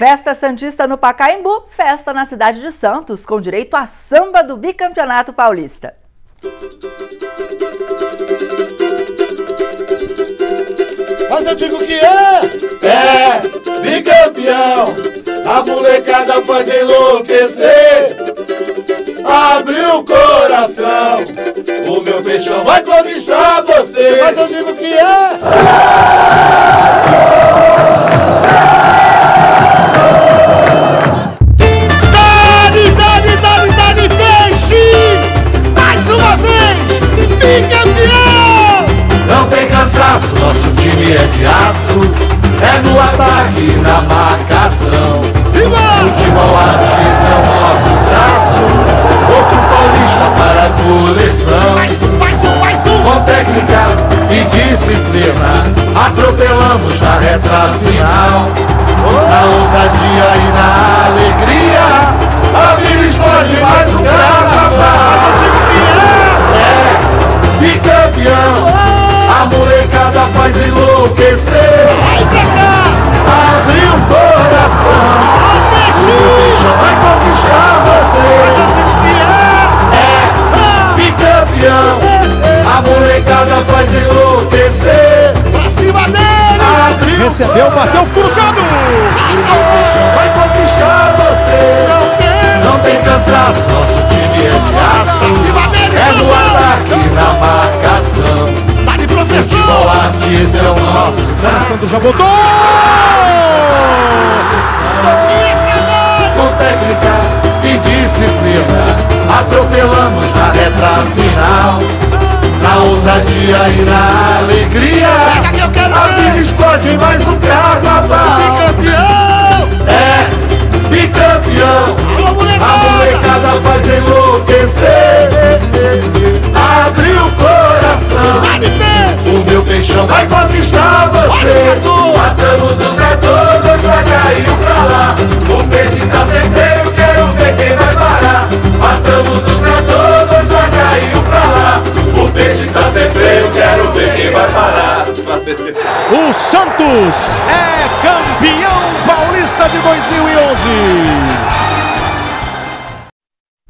Festa Santista no Pacaembu, festa na cidade de Santos, com direito a samba do Bicampeonato Paulista. Mas eu digo que é bicampeão, a molecada faz enlouquecer, abriu o coração, o meu Peixão vai conquistar você. Mas eu digo que nosso time é de aço, é no ataque e na marcação. Futebol artista é o nosso traço, outro paulista para a coleção. Com técnica e disciplina, atropelamos na reta final. Na ousadia e na alegria, a vida escolhe mais um carnaval. É bicampeão, a molecada faz enlouquecer, abriu o coração, o Peixão vai conquistar você. É bicampeão, a molecada faz enlouquecer, pra cima dele, recebeu, bateu, cruzado, o Peixão vai conquistar você. Não tem cansaço, nosso time é de aço, é no ataque e na marcação. Futebol artista é o nosso braço. Santos já botou! Com técnica e disciplina, atropelamos na reta final. Na ousadia e na alegria, a vida explode mais um carnaval. É bicampeão, a molecada faz enlouquecer, abriu o coração, o meu Peixão vai conquistar você. Passamos um pra todos, pra cá e um pra lá, o peixe tá sem freio, quero ver quem vai parar. Passamos um pra todos, pra cá e um pra lá, o peixe tá sem freio, quero ver quem vai parar. O Santos é